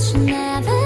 She never